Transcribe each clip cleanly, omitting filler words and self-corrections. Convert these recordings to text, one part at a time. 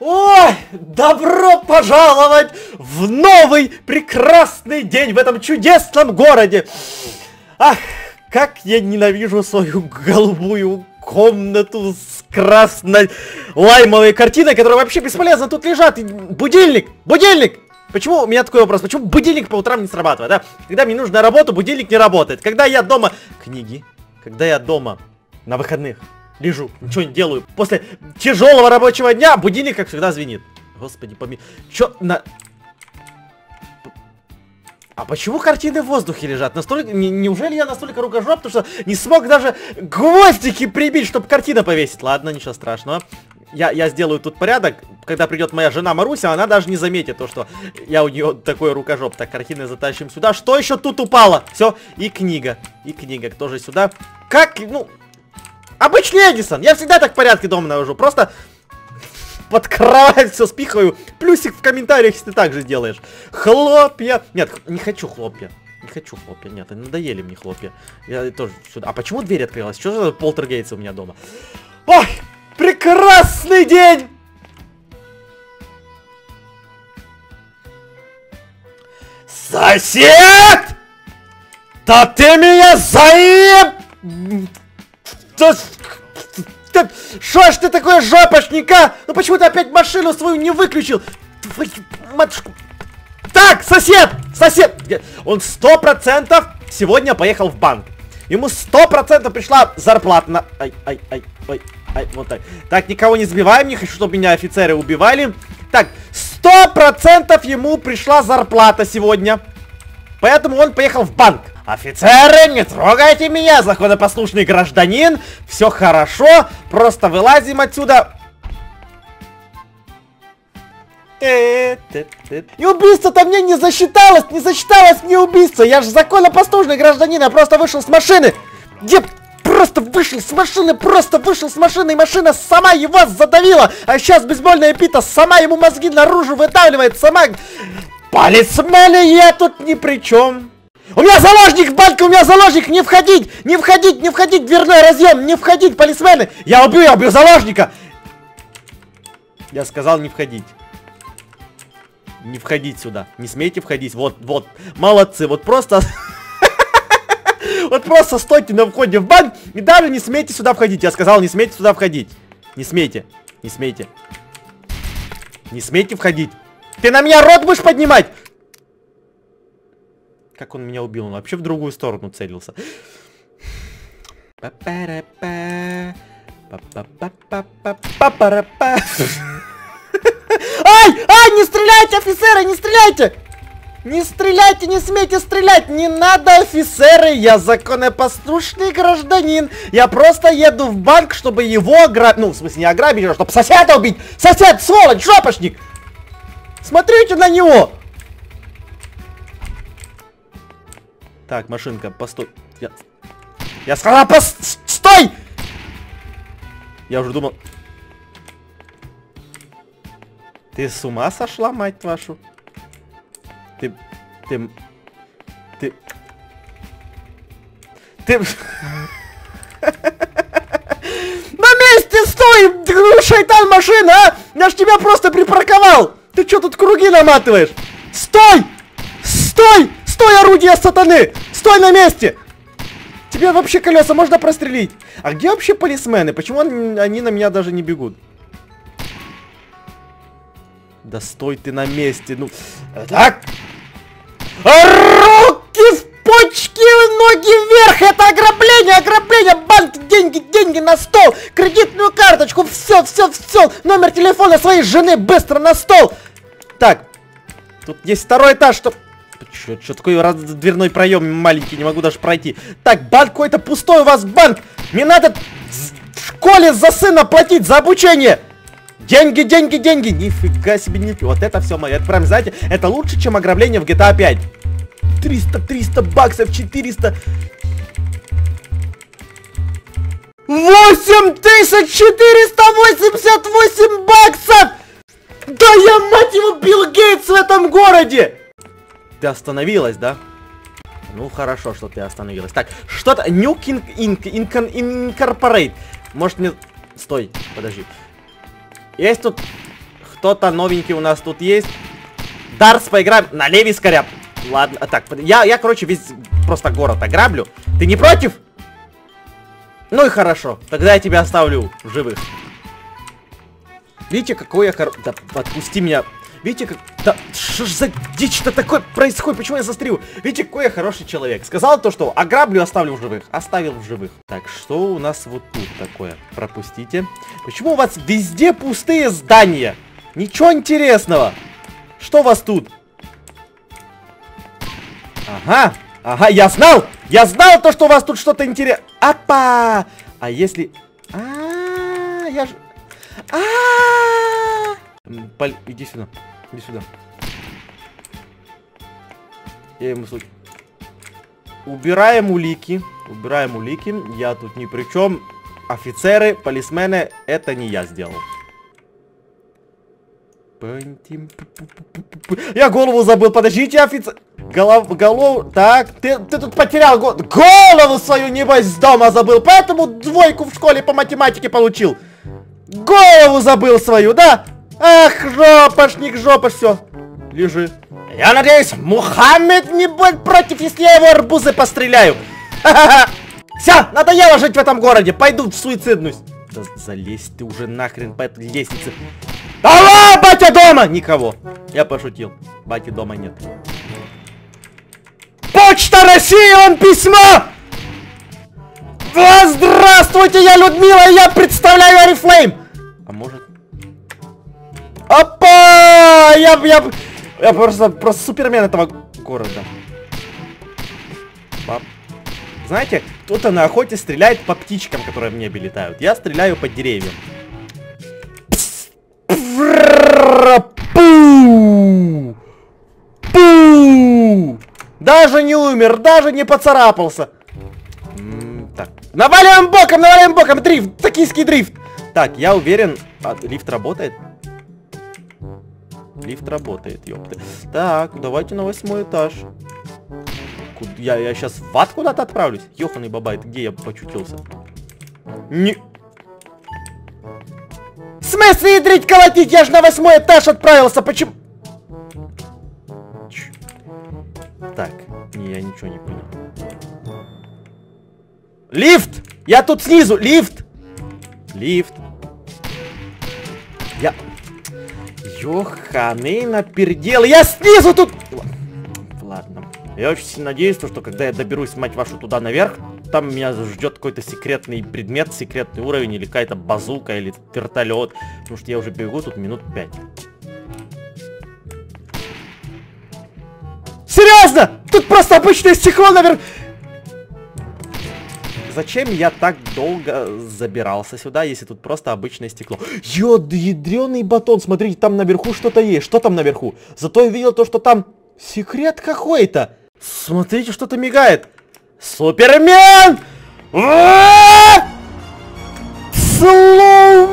Ой, добро пожаловать в новый прекрасный день в этом чудесном городе. Ах, как я ненавижу свою голубую комнату с красно-лаймовой картиной, которая вообще бесполезно тут лежат. И будильник! Почему у меня такой вопрос? Почему будильник по утрам не срабатывает, да? Когда мне нужно на работу, будильник не работает. Когда я дома... Книги. Когда я дома на выходных лежу, ничего не делаю. После тяжелого рабочего дня будильник, как всегда, звенит. Господи, помилуй. Чё на... А почему картины в воздухе лежат? Настолько... Неужели я настолько рукожоп, потому что не смог даже гвоздики прибить, чтобы картина повесить? Ладно, ничего страшного. Я сделаю тут порядок. Когда придет моя жена Маруся, она даже не заметит то, что я у нее такой рукожоп. Так, картины затащим сюда. Что еще тут упало? Все, и книга. И книга тоже сюда. Как, ну... Обычный Эдисон. Я всегда так в порядке дома навожу. Просто... под кровать все спихаю. Плюсик в комментариях, если ты так же делаешь. Хлопья. Нет, не хочу хлопья. Не хочу хлопья. Нет, надоели мне хлопья. Я тоже сюда. А почему дверь открылась? Что за полтергейцы у меня дома? Ой, прекрасный день! Сосед! Да ты меня заеб... Шо ж ты такой жопошника? Ну почему ты опять машину свою не выключил? Твою матушку. Так, сосед! Сосед! Он 100% сегодня поехал в банк. Ему 100% пришла зарплата на... Ай, вот так. Так, никого не сбиваем, не хочу, чтобы меня офицеры убивали. Так, 100% ему пришла зарплата сегодня. Поэтому он поехал в банк. Офицеры, не трогайте меня, законопослушный гражданин. Все хорошо, просто вылазим отсюда. И убийство-то мне не засчиталось мне убийство. Я же законопослушный гражданин, я просто вышел с машины. Где... Просто вышел с машины, и машина сама его задавила. А сейчас бейсбольная пита сама ему мозги наружу вытавливает, сама... Полицмены, я тут ни при чем. У меня заложник в банке, у меня заложник, не входить, дверной разъем, не входить, полисмены. Я убью заложника. Я сказал не входить. Не входить сюда, не смейте входить, вот, молодцы, вот просто стойте на входе в банк и даже не смейте сюда входить. Я сказал, не смейте сюда входить. Не смейте. Не смейте входить. Ты на меня рот будешь поднимать? Как он меня убил? Он вообще в другую сторону целился. Ай, не стреляйте, офицеры, не стреляйте! Не стреляйте, не смейте стрелять! Не надо, офицеры, я законопослушный гражданин. Я просто еду в банк, чтобы его ограбить. Ну, в смысле, не ограбить, а чтобы соседа убить. Сосед, сволочь, жопошник! Смотрите на него! Так, машинка, постой. Я сказал, постой! Я уже думал... Ты с ума сошла, мать твою? Ты... На месте стой, шайтан машина, а! Я ж тебя просто припарковал! Ты чё тут круги наматываешь? Стой, орудие сатаны! Стой на месте! Тебе вообще колеса можно прострелить? А где вообще полисмены? Почему они на меня даже не бегут? Да стой ты на месте, ну... Так! Руки в почки, ноги вверх! Это ограбление! Банк, деньги на стол! Кредитную карточку! Все! Номер телефона своей жены быстро на стол! Так, тут есть второй этаж, что... Чё такой дверной проем маленький, не могу даже пройти. Так, банк какой-то пустой у вас, банк! Мне надо в школе за сына платить, за обучение! Деньги! Нифига себе, нифига. Вот это все мое. Это прям, знаете, это лучше, чем ограбление в GTA 5. 300 баксов, 400... 8488 баксов! Да я, мать его, Билл Гейтс в этом городе! Ты остановилась, да? Ну, хорошо, что ты остановилась. Так, что-то... New Incorporate. Может мне... Стой, подожди. Есть тут... Кто-то новенький у нас тут есть. Дартс поиграем. На левий скоря. Ладно, так, я, короче, весь просто город ограблю. Ты не против? Ну и хорошо. Тогда я тебя оставлю в живых. Видите, какой я... Да, отпусти меня. Видите, как... Да, что ж за дичь-то такое происходит? Почему я застрял? Видите, какой я хороший человек. Сказал то, что ограблю, оставлю в живых. Оставил в живых. Так, что у нас вот тут такое? Пропустите. Почему у вас везде пустые здания? Ничего интересного. Что у вас тут? Ага. Ага, я знал! Я знал то, что у вас тут что-то интересное. Апа! А если... А-а-а, я же... Паль, иди сюда. Иди сюда. Я ему суть. Убираем улики. Убираем улики. Я тут ни при чем. Офицеры, полисмены, это не я сделал. Я голову забыл. Подождите, офицер. Голову. Так, ты тут потерял голову свою, небось, с дома забыл. Поэтому двойку в школе по математике получил. Голову забыл свою, да? Ах, жопошник, жопош, все. Лежи. Я надеюсь, Мухаммед не будет против, если я его арбузы постреляю. Ха-ха-ха. Все, надоело жить в этом городе. Пойду в суицидность. Да залезь ты уже нахрен по этой лестнице. Алло, батя дома! Никого. Я пошутил. Бати дома нет. Почта России, он письмо! Да, здравствуйте, я Людмила, и я представляю Арифлейм. А может... Опа! Я просто супермен этого города. Пап. Знаете, кто-то на охоте стреляет по птичкам, которые в небе летают. Я стреляю по деревьям. Пу! Пу! Даже не умер, даже не поцарапался. Так. Наваливаем боком, дрифт, токийский дрифт. Так, я уверен, лифт работает. Лифт работает, ёпты. Так, давайте на 8-й этаж. Я сейчас в ад куда-то отправлюсь? Ёханый бабай, где я почутился? Не... В смысле ядрить, колотить? Я же на 8-й этаж отправился, почему? Так, я ничего не понял. Лифт! Я тут снизу, лифт! Лифт. Я... Ёханы напердел. Я снизу тут! Ладно. Я очень надеюсь, что когда я доберусь, мать вашу, туда наверх, там меня ждет какой-то секретный предмет, секретный уровень, или какая-то базука, или вертолет. Потому что я уже бегу тут минут 5. Серьезно! Тут просто обычное стекло наверх! Зачем я так долго забирался сюда, если тут просто обычное стекло? Ёд, ядрёный батон, смотрите, там наверху что-то есть. Что там наверху? Зато я видел то, что там секрет какой-то. Смотрите, что-то мигает. Супермен! Слоу!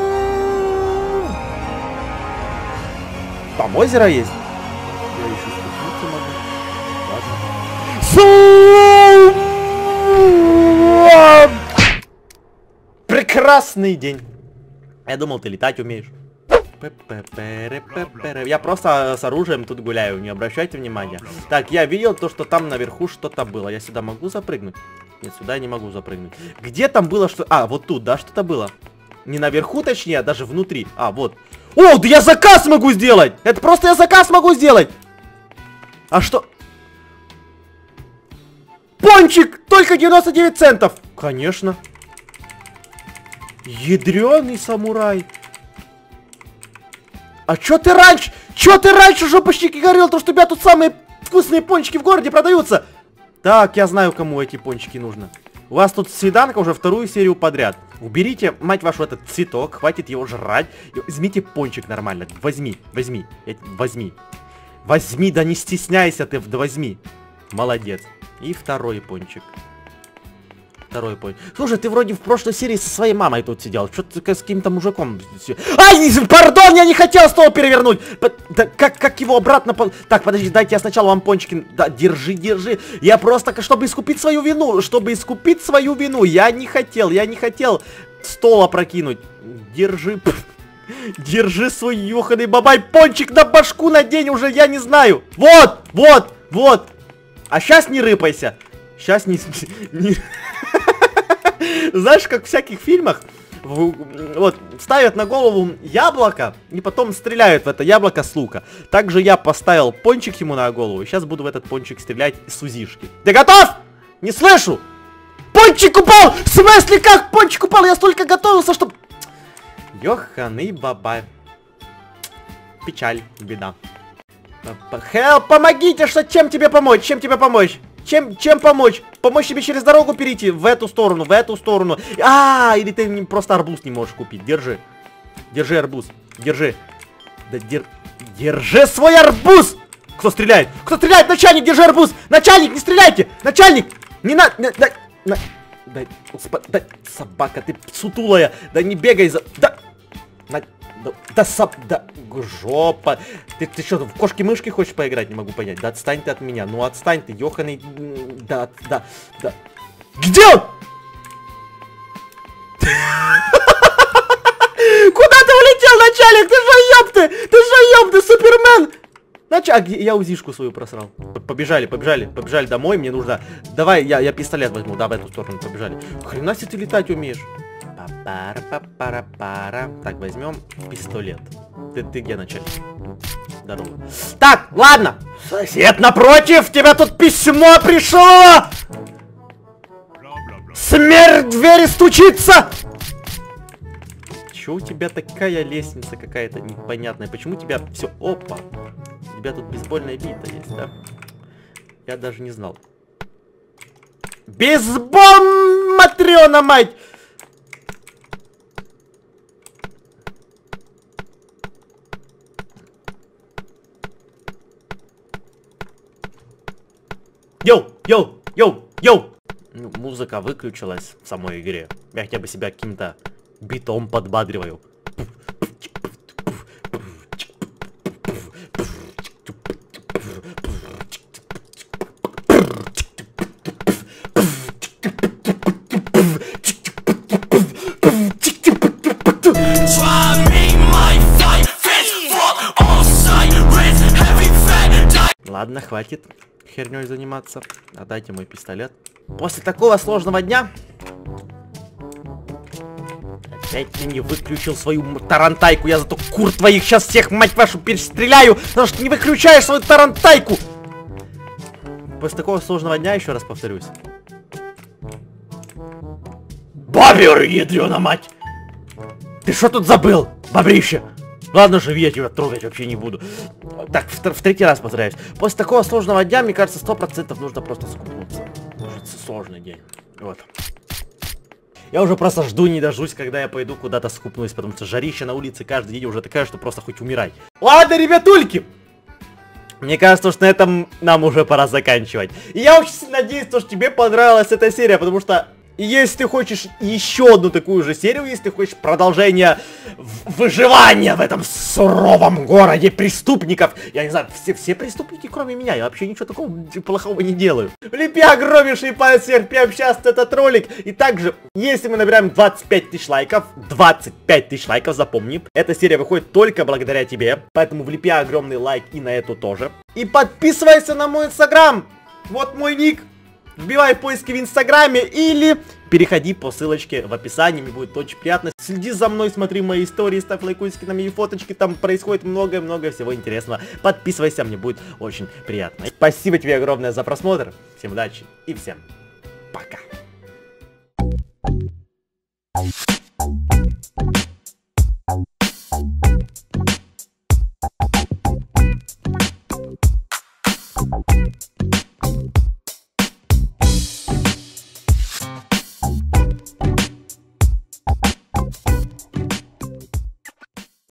Там озеро есть. Прекрасный день. Я думал, ты летать умеешь. Я просто с оружием тут гуляю, не обращайте внимания. Так, я видел то, что там наверху что-то было. Я сюда могу запрыгнуть? Нет, сюда я не могу запрыгнуть. Где там было что... А, вот тут, да, что-то было. Не наверху, точнее, а даже внутри. А, вот. О, да я заказ могу сделать! Это просто я заказ могу сделать! А что... Пончик! Только 99 центов! Конечно. Ядрёный самурай. А чё ты раньше, жопочник, говорил, то, что у тебя тут самые вкусные пончики в городе продаются? Так, я знаю, кому эти пончики нужно. У вас тут свиданка уже вторую серию подряд. Уберите, мать вашу, этот цветок, хватит его жрать. Возьмите пончик нормально. Возьми, возьми, возьми. Возьми, да не стесняйся ты, да возьми. Молодец. И второй пончик. Второй пончик. Слушай, ты вроде в прошлой серии со своей мамой тут сидел. Что ты с каким-то мужиком? Ай, пардон, я не хотел стол перевернуть. Да, как его обратно... Так, подожди, дайте я сначала вам пончики... Да, держи, держи. Я просто, чтобы искупить свою вину, я не хотел стол опрокинуть. Держи. Пф. Держи свой ёханый бабай, пончик на башку надень уже, я не знаю. Вот, вот, вот. А сейчас не рыпайся. Сейчас не... Знаешь, как в всяких фильмах, вот, ставят на голову яблоко и потом стреляют в это яблоко с лука. Также я поставил пончик ему на голову, сейчас буду в этот пончик стрелять с узишки. Ты готов? Не слышу! Пончик упал! В смысле как? Пончик упал! Я столько готовился, чтобы... Ёханый бабай. Печаль, беда. Хелп, помогите, что чем тебе помочь? Чем тебе помочь? Чем помочь? Помочь тебе через дорогу перейти в эту сторону, в эту сторону. А, или ты просто арбуз не можешь купить. Держи. Держи арбуз. Держи. Да держи свой арбуз! Кто стреляет? Кто стреляет? Начальник, держи арбуз! Начальник, не стреляйте! Начальник! Не надо! Да, собака, ты сутулая! Да не бегай за... жопа! Ты что, в кошки-мышки хочешь поиграть? Не могу понять. Да отстань ты от меня. Ну отстань ты, ёханый... Да. Где он? Куда ты улетел, начальник? Ты же ёпты, Супермен! Я узишку свою просрал. Побежали домой, мне нужно... Давай, я пистолет возьму, да, в эту сторону, побежали. Хрена себе ты летать умеешь. Так, возьмем пистолет. Ты где, начальник? Здорово. Так, ладно. Сосед напротив, тебя тут письмо пришло. Смерть в двери стучится. Чё у тебя такая лестница какая-то непонятная? Почему у тебя все? Опа. У тебя тут бейсбольная бита есть, да? Я даже не знал. Бейсбол, матрёна, мать! Йоу! Ну, музыка выключилась в самой игре. Я хотя бы себя каким-то битом подбадриваю. Ладно, хватит херней заниматься. Отдайте мой пистолет. После такого сложного дня... Опять ты не выключил свою тарантайку. Я зато кур твоих сейчас всех, мать вашу, перестреляю, потому что не выключаешь свою тарантайку. После такого сложного дня, еще раз повторюсь. Бобер, ядрёна мать! Ты что тут забыл, бобрище? Ладно, живи, я тебя трогать вообще не буду. Так, в третий раз повторяюсь. После такого сложного дня, мне кажется, 100% нужно просто скупнуться. Может, сложный день. Вот. Я уже просто жду, не дождусь, когда я пойду куда-то скупнусь, потому что жарища на улице каждый день уже такая, что просто хоть умирай. Ладно, ребятульки! Мне кажется, что на этом нам уже пора заканчивать. И я очень надеюсь, что тебе понравилась эта серия, потому что... И если ты хочешь еще одну такую же серию, если ты хочешь продолжение выживания в этом суровом городе преступников, я не знаю, все преступники, кроме меня, я вообще ничего такого плохого не делаю. Влепи огромнейший палец вверх, прямо сейчас этот ролик. И также, если мы набираем 25 тысяч лайков, запомни, эта серия выходит только благодаря тебе, поэтому влепи огромный лайк и на эту тоже. И подписывайся на мой инстаграм, вот мой ник. Вбивай поиски в инстаграме или переходи по ссылочке в описании, мне будет очень приятно. Следи за мной, смотри мои истории, ставь лайкусики на мои фоточки, там происходит много-много всего интересного. Подписывайся, мне будет очень приятно. Спасибо тебе огромное за просмотр, всем удачи и всем пока.